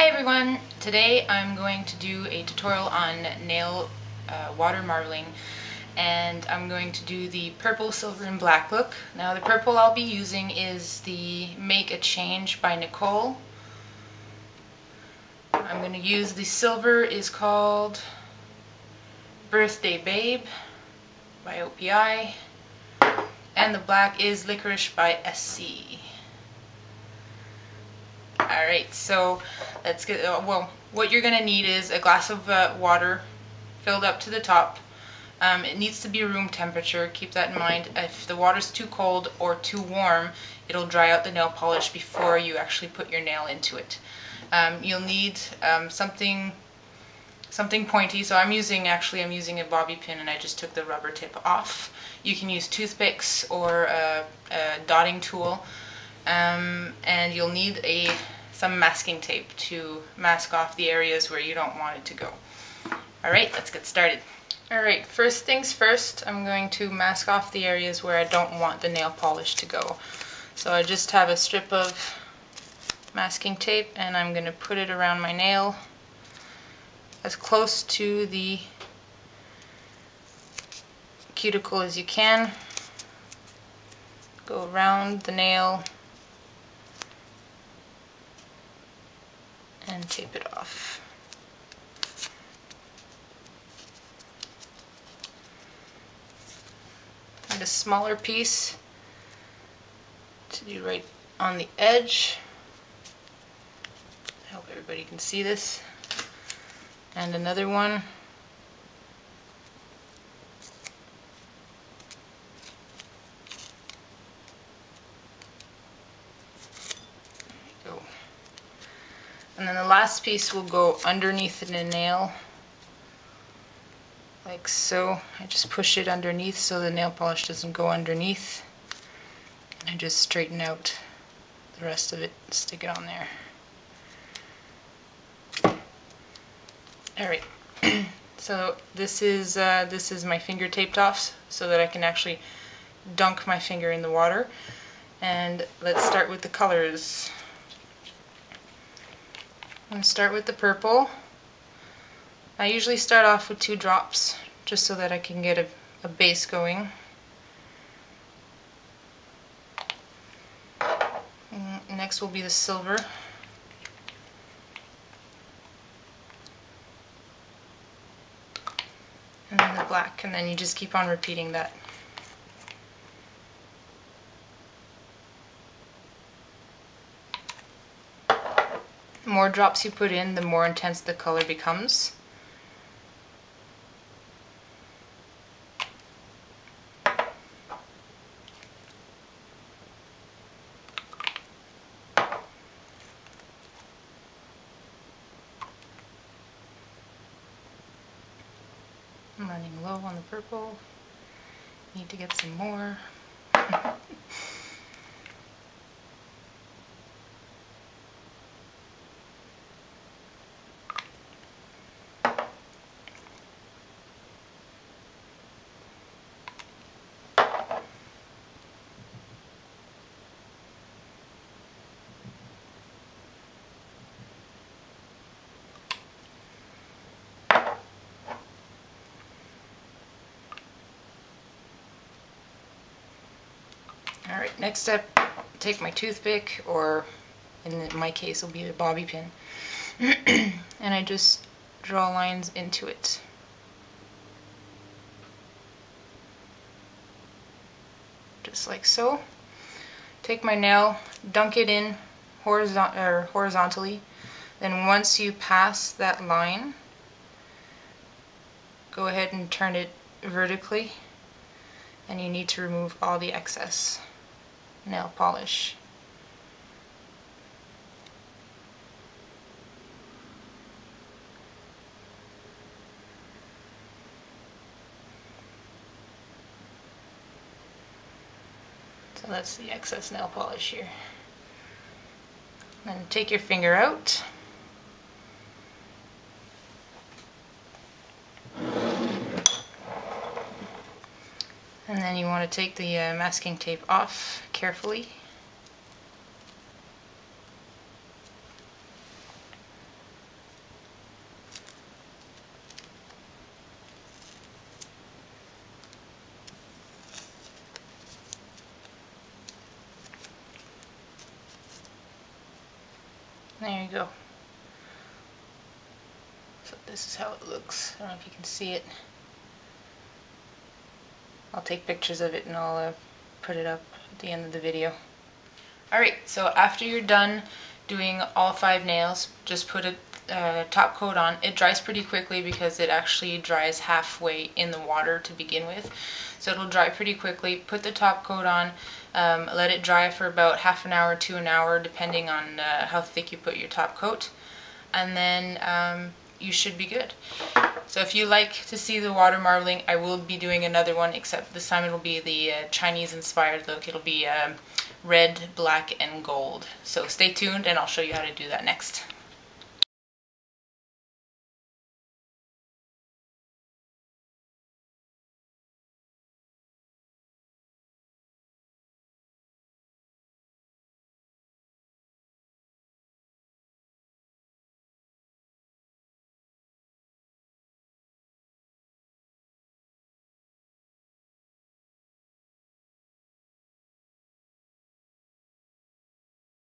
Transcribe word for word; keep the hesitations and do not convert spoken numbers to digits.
Hi everyone! Today I'm going to do a tutorial on nail uh, water marbling, and I'm going to do the purple, silver, and black look. Now the purple I'll be using is the Make a Change by Nicole. I'm going to use the silver is called Birthday Babe by O P I, and the black is Licorice by S C. Alright, so let's get, well, what you're going to need is a glass of uh, water filled up to the top. Um, it needs to be room temperature, keep that in mind. If the water's too cold or too warm, it'll dry out the nail polish before you actually put your nail into it. Um, you'll need um, something something pointy, so I'm using, actually I'm using a bobby pin and I just took the rubber tip off. You can use toothpicks or a, a dotting tool, um, and you'll need a some masking tape to mask off the areas where you don't want it to go. Alright, let's get started. Alright, first things first, I'm going to mask off the areas where I don't want the nail polish to go. So I just have a strip of masking tape and I'm going to put it around my nail as close to the cuticle as you can. Go around the nail and tape it off. And a smaller piece to do right on the edge. I hope everybody can see this. And another one. And then the last piece will go underneath the nail, like so. I just push it underneath so the nail polish doesn't go underneath. And I just straighten out the rest of it and stick it on there. Alright, so this is, uh, this is my finger taped off so that I can actually dunk my finger in the water. And let's start with the colors. I'm going to start with the purple. I usually start off with two drops just so that I can get a, a base going. And next will be the silver. And then the black, and then you just keep on repeating that. The more drops you put in, the more intense the color becomes. I'm running low on the purple. Need to get some more. Alright, next step, take my toothpick, or in my case will be a bobby pin, and I just draw lines into it. Just like so. Take my nail, dunk it in horizon- or horizontally, then once you pass that line, go ahead and turn it vertically, and you need to remove all the excess nail polish. So that's the excess nail polish here. Then take your finger out. And then you want to take the uh, masking tape off carefully. There you go. So this is how it looks. I don't know if you can see it. I'll take pictures of it and I'll uh, put it up at the end of the video. Alright, so after you're done doing all five nails, just put a uh, top coat on. It dries pretty quickly because it actually dries halfway in the water to begin with. So it'll dry pretty quickly. Put the top coat on, um, let it dry for about half an hour to an hour depending on uh, how thick you put your top coat. And then um, you should be good. So if you like to see the water marbling, I will be doing another one, except this time it'll be the uh, Chinese inspired look. It'll be um, red, black, and gold. So stay tuned and I'll show you how to do that next.